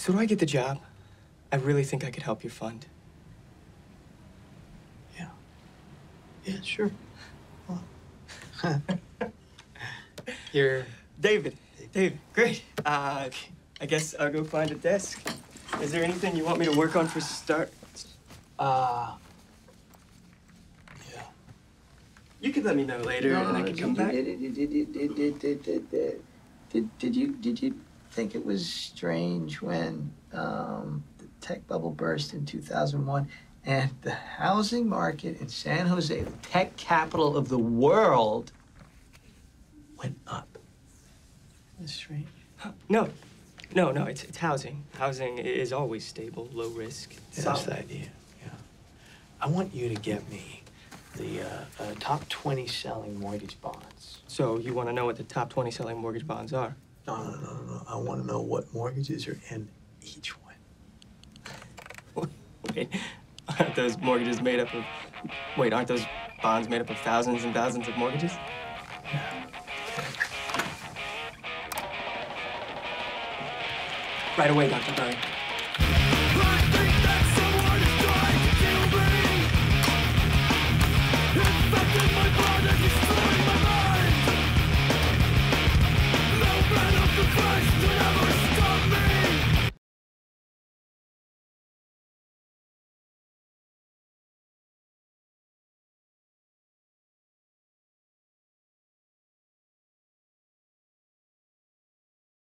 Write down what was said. So do I get the job? I really think I could help your fund. Yeah. Yeah, sure. Well. You're... David. David, great. I guess I'll go find a desk. Is there anything you want me to work on for a start? Yeah. You could let me know later, and I could come back. Did you think it was strange when the tech bubble burst in 2001 and the housing market in San Jose, the tech capital of the world, went up? That's strange. No. No, no, it's housing. Housing is always stable, low risk. Yeah, that's the idea, yeah. I want you to get me the top 20 selling mortgage bonds. So you want to know what the top 20 selling mortgage bonds are? No. I want to know what mortgages are in each one. Wait, aren't those mortgages made up of... Wait, aren't those bonds made up of thousands and thousands of mortgages? Yeah. Right away, Dr. Berg.